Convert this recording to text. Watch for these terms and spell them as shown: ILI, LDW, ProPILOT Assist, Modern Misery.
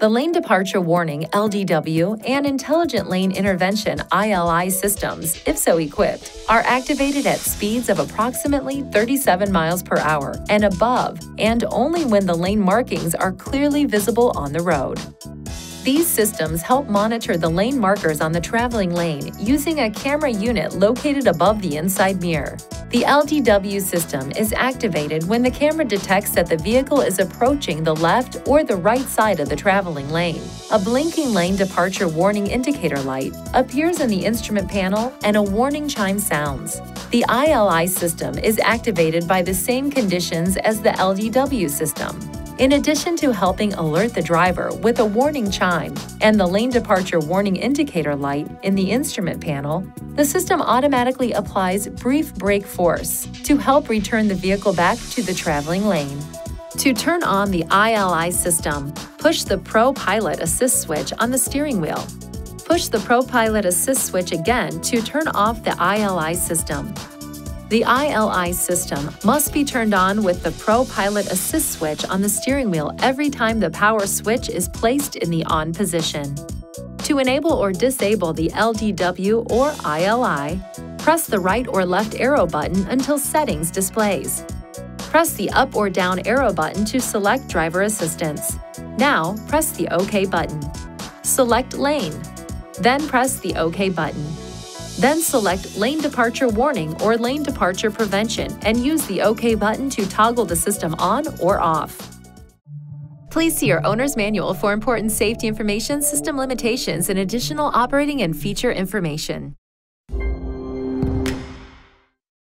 The Lane Departure Warning (LDW) and Intelligent Lane Intervention (ILI) systems, if so equipped, are activated at speeds of approximately 37 miles per hour and above, and only when the lane markings are clearly visible on the road. These systems help monitor the lane markers on the traveling lane using a camera unit located above the inside mirror. The LDW system is activated when the camera detects that the vehicle is approaching the left or the right side of the traveling lane. A blinking lane departure warning indicator light appears in the instrument panel and a warning chime sounds. The ILI system is activated by the same conditions as the LDW system. In addition to helping alert the driver with a warning chime and the lane departure warning indicator light in the instrument panel, the system automatically applies brief brake force to help return the vehicle back to the traveling lane. To turn on the ILI system, push the ProPILOT Assist switch on the steering wheel. Push the ProPILOT Assist switch again to turn off the ILI system. The ILI system must be turned on with the ProPILOT Assist switch on the steering wheel every time the power switch is placed in the on position. To enable or disable the LDW or ILI, press the right or left arrow button until Settings displays. Press the up or down arrow button to select driver assistance. Now press the OK button. Select lane. Then press the OK button. Then select Lane Departure Warning or Lane Departure Prevention and use the OK button to toggle the system on or off. Please see your owner's manual for important safety information, system limitations, and additional operating and feature information.